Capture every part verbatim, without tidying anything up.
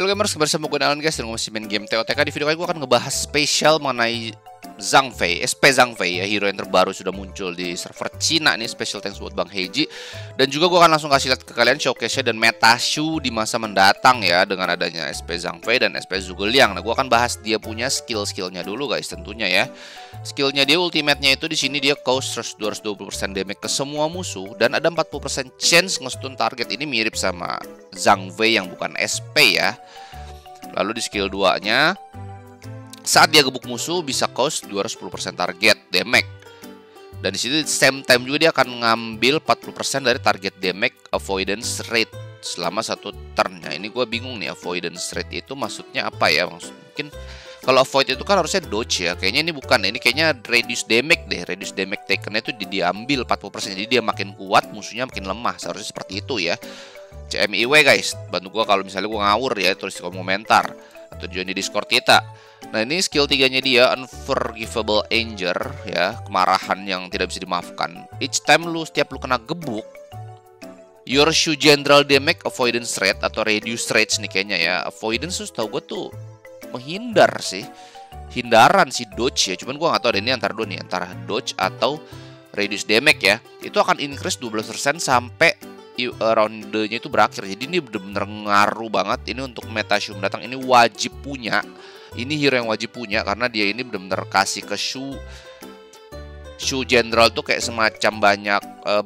Halo gamers, bersama gue Alan guys, dan gue masih main game T O T K. Di video kali gue akan ngebahas spesial mengenai Zhang Fei, S P Zhang Fei ya, hero yang terbaru sudah muncul di server Cina nih. Special thanks buat Bang Heiji. Dan juga gue akan langsung kasih lihat ke kalian showcase-nya dan metashu di masa mendatang ya, dengan adanya S P Zhang Fei dan S P Zhuge Liang. Nah, gue akan bahas dia punya skill-skillnya dulu guys tentunya ya. Skillnya dia, ultimate-nya itu di sini dia cause dua ratus dua puluh persen damage ke semua musuh, dan ada empat puluh persen chance nge-stun target. Ini mirip sama Zhang Fei yang bukan S P ya. Lalu di skill dua-nya, saat dia gebuk musuh bisa cause dua ratus sepuluh persen target damage. Dan di sini same time juga dia akan ngambil empat puluh persen dari target damage avoidance rate selama satu turn-nya. Ini gue bingung nih, avoidance rate itu maksudnya apa ya? Maksud, mungkin kalau avoid itu kan harusnya dodge ya. Kayaknya ini bukan. Ini kayaknya reduce damage deh. Reduce damage taken-nya itu diambil empat puluh persen. Jadi dia makin kuat, musuhnya makin lemah. Seharusnya seperti itu ya. C M I W guys, bantu gue kalau misalnya gue ngawur ya, tulis di komentar atau join di Discord kita. Nah, ini skill tiga-nya dia, Unforgivable Anger ya, kemarahan yang tidak bisa dimaafkan. Each time lu setiap lu kena gebuk, your shoe general damage avoidance rate atau reduce rate nih kayaknya ya. Avoidance tuh tahu gue tuh menghindar sih. Hindaran sih, dodge ya. Cuman gue nggak tahu ada ini antara dua nih, antara dodge atau reduce damage ya. Itu akan increase dua belas persen sampai roundenya itu berakhir. Jadi ini bener-bener ngaruh banget. Ini untuk metashu mendatang ini wajib punya. Ini hero yang wajib punya, karena dia ini bener-bener kasih ke Shu Shu General tuh kayak semacam banyak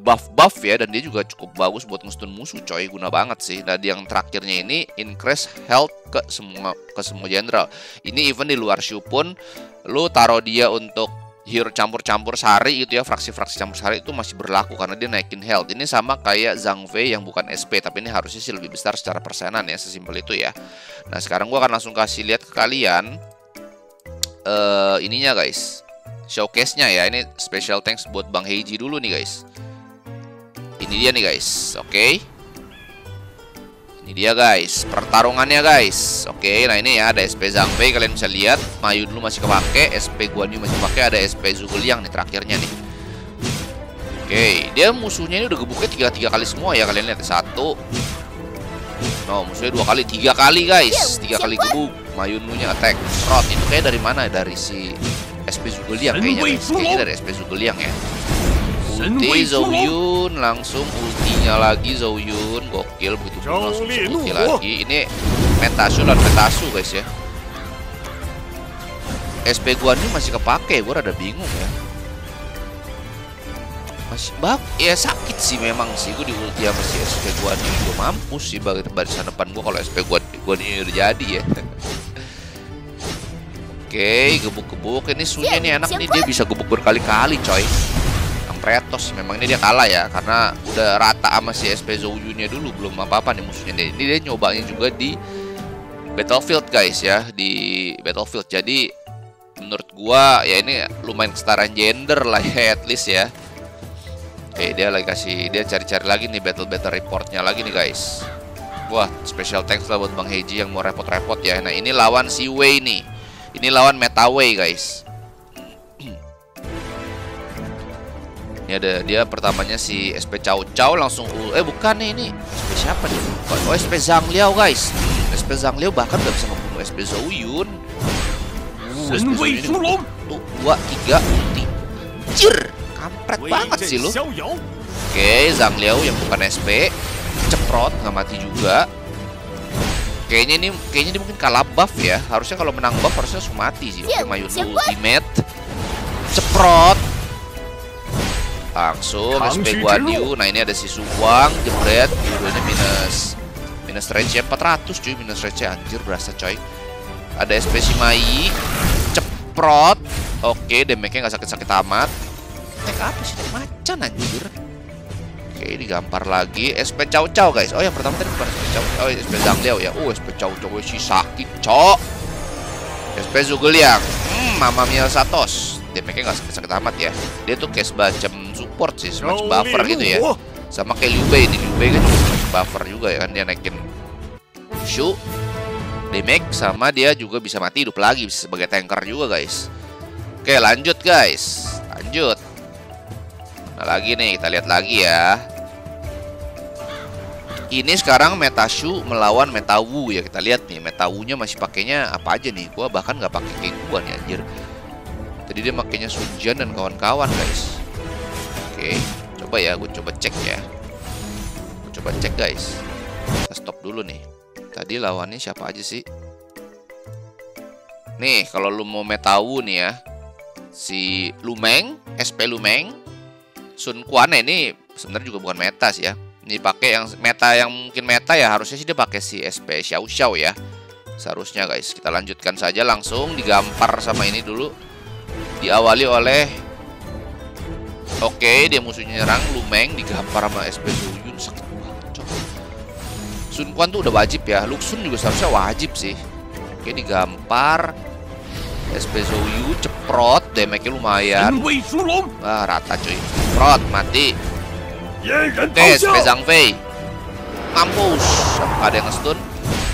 buff-buff uh, ya. Dan dia juga cukup bagus buat nge-stun musuh coy, guna banget sih. Nah, yang terakhirnya ini increase health ke semua ke semua general. Ini even di luar Shu pun lu taruh dia untuk hero campur-campur sari gitu ya, fraksi-fraksi campur sari itu masih berlaku karena dia naikin health. Ini sama kayak Zhang Fei yang bukan S P, tapi ini harusnya sih lebih besar secara persenan ya, sesimpel itu ya. Nah, sekarang gua akan langsung kasih lihat ke kalian uh, ininya guys, showcase-nya ya. Ini special thanks buat Bang Heiji dulu nih guys. Ini dia nih guys, oke okay. Ini dia guys, pertarungannya guys. Oke, nah ini ya ada S P Zhang Fei, kalian bisa lihat Mayu dulu masih kepake, S P Guan Yu masih pakai, ada S P Zhuge Liang nih terakhirnya nih. Oke, dia musuhnya ini udah gebuknya tiga tiga kali semua ya, kalian lihat satu. No, musuhnya dua kali, tiga kali guys, tiga kali gebuk. Mayu dulunya attack, rot itu kayak dari mana? Dari si S P Zhuge Liang kayaknya, guys. Kayaknya dari S P Zhuge Liang ya. Ulti Zouyun, langsung ultinya lagi Zouyun, gokil begitu pun langsung ulti lagi. Ini metasu dan metasu guys ya. S P Guan Yu masih kepake, gue rada bingung ya. Masih bak, ya sakit sih memang sih, gue di ulti sama si S P Guan Yu juga mampus sih barisan depan gue kalau S P Guan Yu udah jadi ya. Oke, gebuk-gebuk, ini Sunya nih anak nih, dia bisa gebuk berkali-kali coy. Retos memang ini dia kalah ya, karena udah rata sama si S P Zouyunnya dulu, belum apa-apa nih musuhnya. Ini dia nyobanya juga di Battlefield guys ya, di Battlefield. Jadi menurut gua ya ini lumayan kesetaraan gender lah ya, at least ya. Oke, dia lagi kasih, dia cari-cari lagi nih battle-battle reportnya lagi nih guys. Wah, special thanks lah buat Bang Heiji yang mau repot-repot ya. Nah, ini lawan si Wei nih, ini lawan Meta Wei guys. Ini ada dia pertamanya si S P Cao Cao langsung eh bukan nih, ini S P siapa nih? Oh, S P Zhang Liao guys. S P Zhang Liao bahkan gak bisa membunuh S P Zouyun. Tuh, dua, tiga, ulti. Jir, kampret banget sih lu. Oke, Zhang Liao yang bukan S P ceprot, nggak mati juga. Kayaknya ini kayaknya ini mungkin kalah buff ya. Harusnya kalau menang buff harusnya langsung mati sih. Oke, Mayun ultimate ceprot. Langsung S P Guan Yu. Nah, ini ada si Suwang jebret, ini minus minus range empat ratus cuy, minus range anjir berasa coy. Ada S P Sima Yi ceprot. Oke, damage-nya gak sakit-sakit amat. Tek apa sih, tek macan anjir. Oke, digampar lagi S P Cao Cao guys. Oh, yang pertama tadi bukan S P Cao Cao, oh, S P Zhang Liao ya. Oh, S P Cao Cao si sakit cok. S P Zhuge Liang, hmm, Mama Mia Satos. Damage-nya gak sakit-sakit amat ya. Dia tuh kayak semacam support sih, semacam buffer gitu ya. Sama kayak Yubei ini, Yubei kan juga semacam buffer juga ya kan. Dia naikin shoot damage, sama dia juga bisa mati hidup lagi sebagai tanker juga guys. Oke, lanjut guys, lanjut. Nah, lagi nih, kita lihat lagi ya. Ini sekarang Meta Shu melawan Meta Wu ya, kita lihat nih Meta Wu-nya masih pakainya apa aja nih. Gua bahkan nggak pakai keguan ya anjir. Tadi dia makainya Sun Jian dan kawan-kawan guys. Oke, coba ya, gue coba cek ya. Gua coba cek guys. Kita stop dulu nih. Tadi lawannya siapa aja sih? Nih, kalau lu mau Meta Wu nih ya. Si Lu Meng, S P Lu Meng, Sun Quan ya, ini sebenarnya juga bukan meta sih ya. Ini pakai yang meta yang mungkin meta ya, harusnya sih dia pakai si S P Xiao Xiao ya. Seharusnya guys, kita lanjutkan saja langsung digampar sama ini dulu. Diawali oleh Oke, okay, dia musuhnya nyerang Lu Meng digampar sama S P Zouyun, sakit banget coy. Sun Quan tuh udah wajib ya, Lu Xun juga seharusnya wajib sih. Oke, okay, digampar S P Zouyun, ceprot, damage-nya lumayan. Wah, rata coy. Ceprot, mati. Oke, S P Zhang Fei mampus, ada yang nge-stun.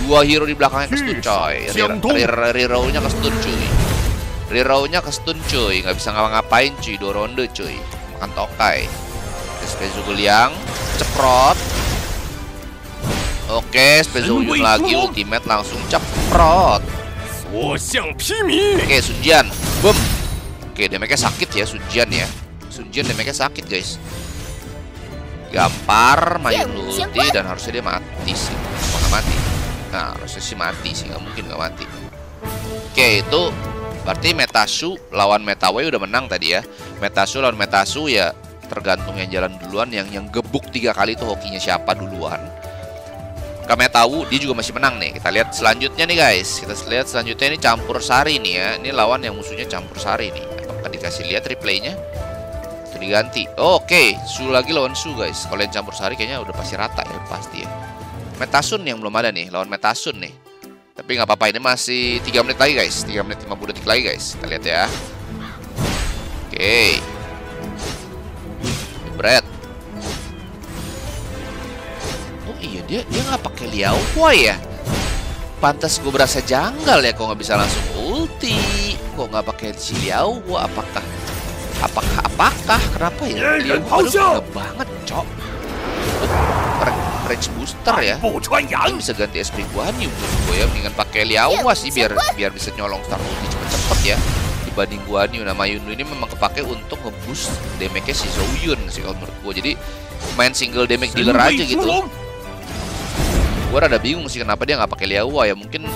Dua hero di belakangnya ke-stun coy. Reroll-nya ke-stun cuy. Reroll-nya ke-stun cuy. Gak bisa ngapa-ngapain cuy, dua ronde cuy. Makan tokai. S P Zhuge Liang ceprot. Oke, S P Zouyun lagi ultimate langsung ceprot. Oke, Sun Jian boom. Oke, damage-nya sakit ya Sun Jian ya. Sun Jian damage-nya sakit guys. Gampar, main ulti dan harusnya dia mati sih. Nggak mati. Nah, harusnya sih mati sih, nggak mungkin nggak mati. Oke, itu berarti Meta Shu lawan Meta Wei udah menang tadi ya. Meta Shu lawan Meta Shu ya tergantung yang jalan duluan, yang yang gebuk tiga kali itu hokinya siapa duluan. Ke Meta Wu dia juga masih menang nih. Kita lihat selanjutnya nih guys. Kita lihat selanjutnya ini campur sari nih ya. Ini lawan yang musuhnya campur sari nih. Apakah dikasih lihat replaynya? Diganti. Oh, oke, okay. Shu lagi lawan Shu guys. Kalau yang campur sari kayaknya udah pasti rata ya, pasti ya. Meta Sun yang belum ada nih, lawan Meta Sun nih. Tapi nggak apa-apa, ini masih tiga menit lagi guys. tiga menit lima puluh detik lagi guys. Kita lihat ya. Oke. Okay. Bread. Oh iya, dia dia nggak pakai liahuwa ya. Pantas gue berasa janggal ya kok nggak bisa langsung ulti. Kok nggak pakai si liahuwa, apakah Apakah, apakah, kenapa ya? Dia udah banget, cok. Range booster ya. Ini bisa ganti S P Guan Yu menurut gue ya. Mendingan pakai liahuwa sih biar biar bisa nyolong star ulti cepet-cepet ya. Dibanding Guan Yu, nama Yun ini memang kepake untuk ngeboost damage-nya si Zouyun sih kalau menurut gue. Jadi main single damage dealer aja gitu. Gue rada bingung sih kenapa dia nggak pakai liahuwa ya. Mungkin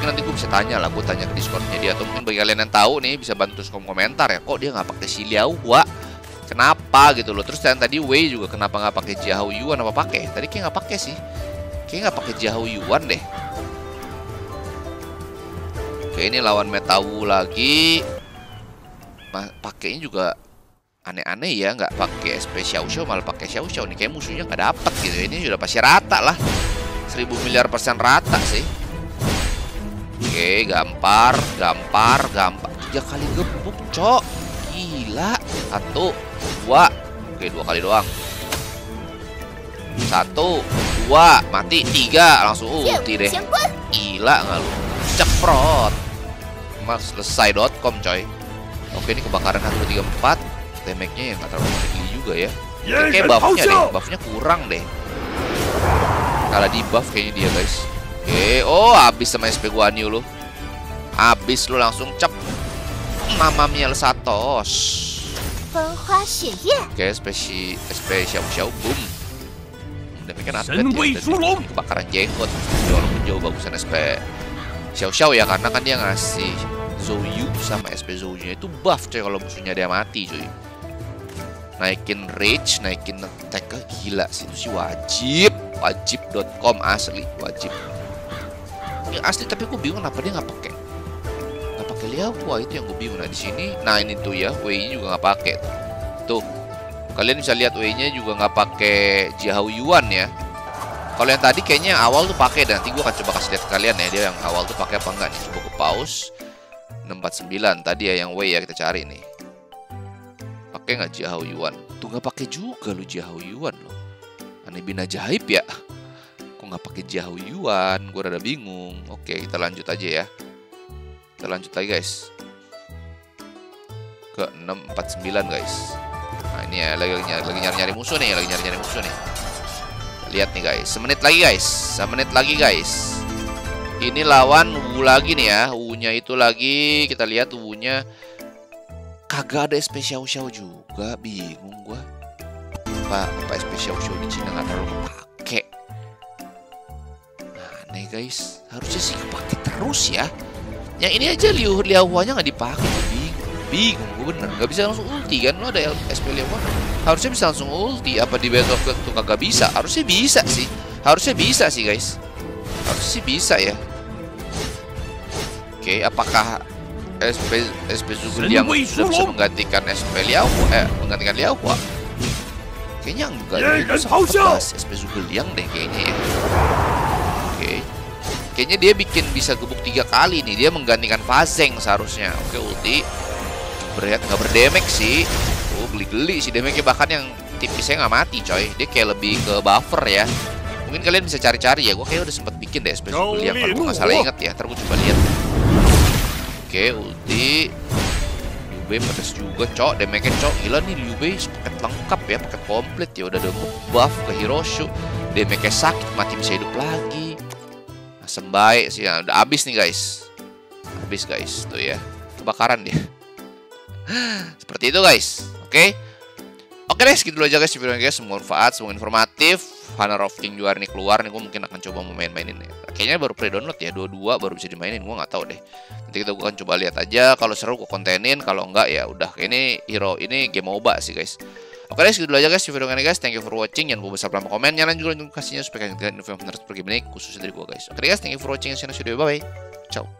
nanti gue bisa tanya lah, gue tanya ke Discord-nya dia, atau mungkin bagi kalian yang tahu nih bisa bantu komentar ya, kok dia nggak pakai si liahuwa, kenapa gitu loh. Terus dan tadi Wei juga kenapa nggak pakai Xiahou Yuan, apa pakai tadi kayak nggak pakai sih, kayak nggak pakai Xiahou Yuan deh. Oke, ini lawan Meta Wu lagi, pakainya juga aneh-aneh ya, nggak pakai S P Xiao Xiao malah pakai Xiao Xiao nih, kayak musuhnya nggak dapet gitu. Ini sudah pasti rata lah, seribu miliar persen rata sih. Oke, gampar, gampar, gampar. Tiga kali gebuk, cok. Gila. Satu, dua. Oke, dua kali doang. Satu, dua, mati. Tiga, langsung ulti deh. Gila nggak lu? Ceprot. Mas selesai dot com, coy. Oke, ini kebakaran satu tiga empat. Damage-nya ya nggak terlalu tinggi juga ya. Oke, buff-nya deh. Buff-nya kurang deh. Kalau di buff kayaknya dia, guys. Oke, oh habis sama S P Guan Yu lu. Habis lu langsung cep. Mama miel satos. Oke, spesi S P Xiao Xiao boom. Demikian atlet ya, kebakaran jenggot. Walaupun jauh bagusan S P Xiao Xiao ya, karena kan dia ngasih Zhou Yu sama S P Zhou Yu itu buff coy kalau musuhnya dia mati coy. Naikin rage, naikin attack, gila sih itu sih wajib. Wajib dot com asli, wajib. Ya, asli, tapi gue bingung kenapa dia nggak pakai nggak pakai liahuwa, itu yang gue bingung. Nah di sini, nah ini tuh ya, Wei-nya juga nggak pakai tuh. Tuh kalian bisa lihat Wei-nya juga nggak pakai Xiahou Yuan ya. Kalau yang tadi kayaknya yang awal tuh pakai, nanti gue akan coba kasih lihat kalian ya dia yang awal tuh pakai apa enggak nih. Coba ke pause enam empat sembilan tadi ya yang Wei ya, kita cari nih pakai nggak Xiahou Yuan. Tuh nggak pakai juga lu Xiahou Yuan lo. Aneh bin ajaib ya. Kok nggak pakai Xiahou Yuan? Gue rada bingung. Oke, kita lanjut aja ya. Kita lanjut lagi guys. Ke enam empat sembilan guys. Nah ini ya lagi lagi nyari-nyari musuh nih, lagi nyari-nyari musuh nih. Kita Lihat nih guys, semenit lagi guys, semenit lagi guys. Ini lawan Wu lagi nih ya, Wu-nya itu lagi. Kita lihat Wu-nya kagak ada S P Xiao Xiao juga, bingung gua. Pak, apa S P Xiao Xiao di Cina nggak terlalu kepake? Nah, nih guys, harusnya sih kepake terus ya. Yang ini aja Liu Liahuanya nggak dipakai, bingung gue bener. Nggak bisa langsung ulti kan? Lo ada S P Liahuwa, harusnya bisa langsung ulti. Apa di Battle of Clans tuh kagak bisa? Harusnya bisa sih, harusnya bisa sih guys, harusnya sih bisa ya. Oke, apakah S P S P Zhuge Liang sudah bisa menggantikan S P Liahuwa, eh menggantikan Liahuwa? Kayaknya enggak deh, S P Zhuge Liang deh kayaknya ya. Oke, kayaknya dia bikin bisa gebuk tiga kali nih, dia menggantikan Fazeng seharusnya. Oke, ulti berat nggak berdemek sih. Oh, geli-geli sih demeknya, bahkan yang tipisnya nggak mati coy, dia kayak lebih ke buffer ya. Mungkin kalian bisa cari-cari ya, gue kayak udah sempet bikin deh S P Zhuge Liang kalau nggak salah inget ya, ntar gue coba lihat. Oke, ulti Yubei pedes juga cok, damage-nya cok. Gila nih Yubei paket lengkap ya, paket komplit ya. Udah ada buff ke Hiroshu, damage-nya sakit, mati bisa hidup lagi. Asem baik sih ya, udah abis nih guys. Abis guys, tuh ya, kebakaran dia. Seperti itu guys, oke okay? Oke okay, deh, segitu aja guys video guys, semoga bermanfaat, semoga informatif. Honor of King juga nih keluar nih, gue mungkin akan coba mau main-mainin ya. Kayaknya baru pre-download ya, dua-dua baru bisa dimainin, gue nggak tahu deh. Nanti kita gue akan coba lihat aja, kalau seru gue kontenin, kalau enggak ya udah. Ini hero ini game MOBA sih guys. Oke guys, gitu dulu aja guys video ini guys. Thank you for watching, jangan lupa subscribe, komen, nyalain juga notifikasinya supaya kalian info yang benar seperti ini khususnya dari gue guys. Oke okay, guys, thank you for watching, see you next video, bye bye, ciao.